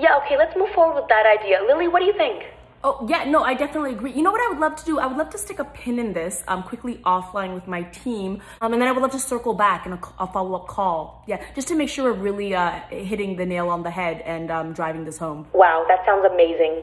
Yeah, okay, let's move forward with that idea. Lily, what do you think? Oh, yeah, no, I definitely agree. You know what I would love to do? I would love to stick a pin in this quickly offline with my team, and then I would love to circle back in a follow-up call. Yeah, just to make sure we're really hitting the nail on the head and driving this home. Wow, that sounds amazing.